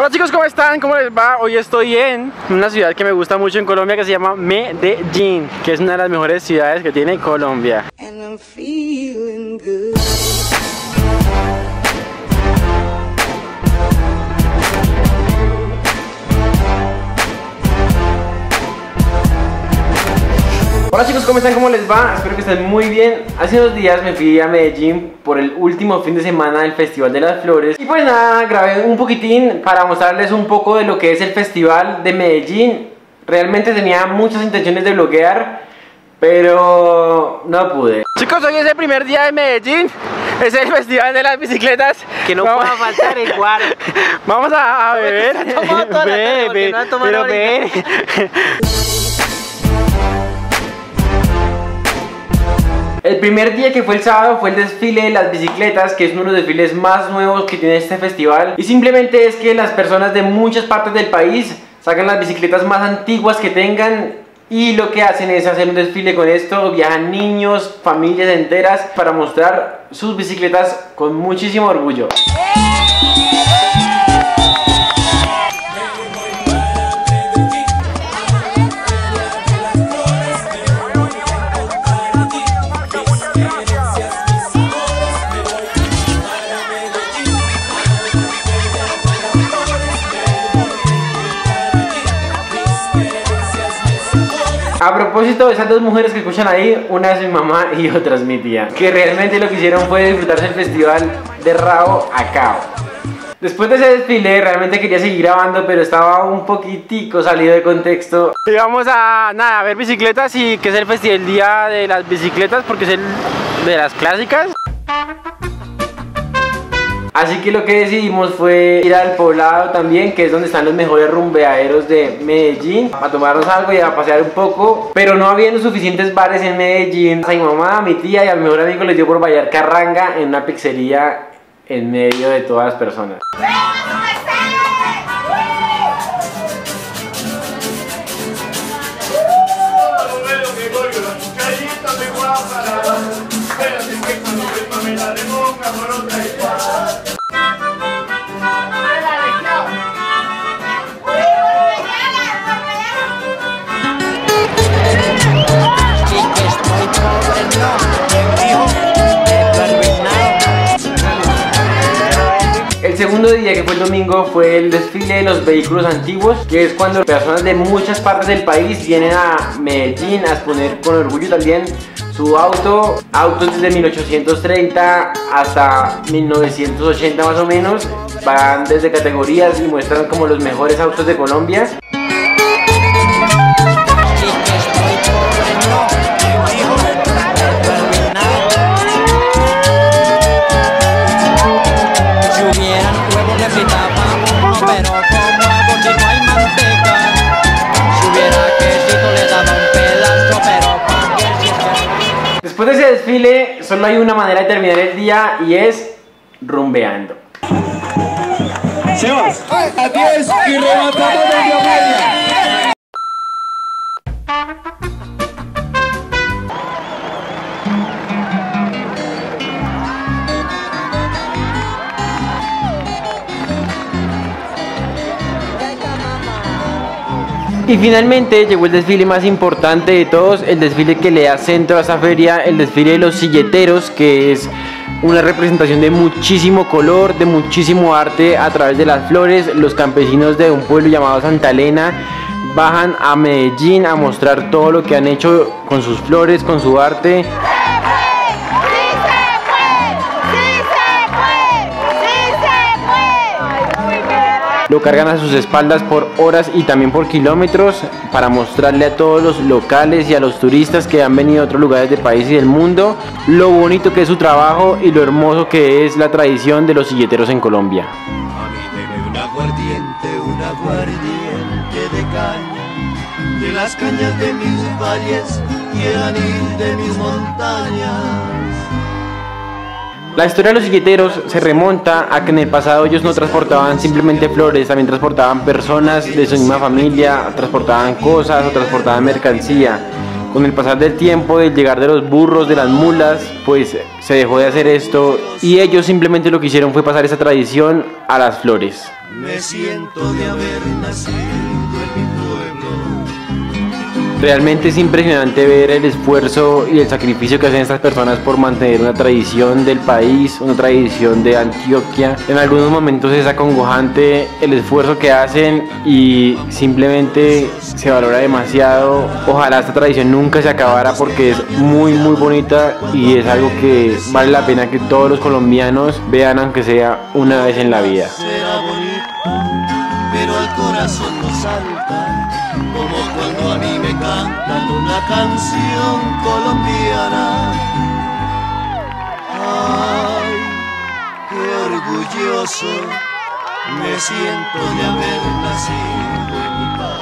Hola chicos, ¿cómo están? ¿Cómo les va? Hoy estoy en una ciudad que me gusta mucho en Colombia que se llama Medellín, que es una de las mejores ciudades que tiene Colombia. And I'm feeling good. Hola chicos, ¿cómo están? ¿Cómo les va? Espero que estén muy bien. Hace unos días me fui a Medellín por el último fin de semana del Festival de las Flores. Y pues nada, grabé un poquitín para mostrarles un poco de lo que es el Festival de Medellín. Realmente tenía muchas intenciones de bloguear, pero no pude. Chicos, hoy es el primer día de Medellín. Es el Festival de las Bicicletas. Que no vamos a faltar el guaro. Vamos a beber. Bebe, pero beber. El primer día, que fue el sábado, fue el desfile de las bicicletas, que es uno de los desfiles más nuevos que tiene este festival. Y simplemente es que las personas de muchas partes del país sacan las bicicletas más antiguas que tengan y lo que hacen es hacer un desfile con esto. Viajan niños, familias enteras para mostrar sus bicicletas con muchísimo orgullo. A propósito de esas dos mujeres que escuchan ahí, una es mi mamá y otra es mi tía, que realmente lo que hicieron fue disfrutarse el festival de rabo a cabo. Después de ese desfile realmente quería seguir grabando, pero estaba un poquitico salido de contexto. Y vamos a, nada, a ver bicicletas, y que es el festival, el día de las bicicletas, porque es el de las clásicas. Así que lo que decidimos fue ir al poblado también, que es donde están los mejores rumbeaderos de Medellín, a tomarnos algo y a pasear un poco. Pero no habiendo suficientes bares en Medellín, a mi mamá, a mi tía y a mi mejor amigo les dio por bailar carranga en una pizzería en medio de todas las personas. El segundo día, que fue el domingo, fue el desfile de los vehículos antiguos, que es cuando personas de muchas partes del país vienen a Medellín a exponer con orgullo también su auto, autos desde 1830 hasta 1980 más o menos, van desde categorías y muestran como los mejores autos de Colombia. Después de ese desfile, solo hay una manera de terminar el día y es rumbeando. Seguimos a 10 y rematamos desde la media. Y finalmente llegó el desfile más importante de todos, el desfile que le da centro a esta feria, el desfile de los silleteros, que es una representación de muchísimo color, de muchísimo arte a través de las flores. Los campesinos de un pueblo llamado Santa Elena bajan a Medellín a mostrar todo lo que han hecho con sus flores, con su arte. Lo cargan a sus espaldas por horas y también por kilómetros para mostrarle a todos los locales y a los turistas que han venido a otros lugares del país y del mundo lo bonito que es su trabajo y lo hermoso que es la tradición de los silleteros en Colombia. A mí deme un aguardiente de caña, de las cañas de mis valles y el anil de mis montañas. La historia de los silleteros se remonta a que en el pasado ellos no transportaban simplemente flores, también transportaban personas de su misma familia, transportaban cosas o transportaban mercancía. Con el pasar del tiempo, del llegar de los burros, de las mulas, pues se dejó de hacer esto y ellos simplemente lo que hicieron fue pasar esa tradición a las flores. Me siento de haber nacido en mi pueblo. Realmente es impresionante ver el esfuerzo y el sacrificio que hacen estas personas por mantener una tradición del país, una tradición de Antioquia. En algunos momentos es acongojante el esfuerzo que hacen y simplemente se valora demasiado. Ojalá esta tradición nunca se acabara porque es muy muy bonita y es algo que vale la pena que todos los colombianos vean, aunque sea una vez en la vida. Pero el corazón no salta, como cuando a mí me cantan una canción colombiana. Ay, qué orgulloso me siento de haber nacido en mi país.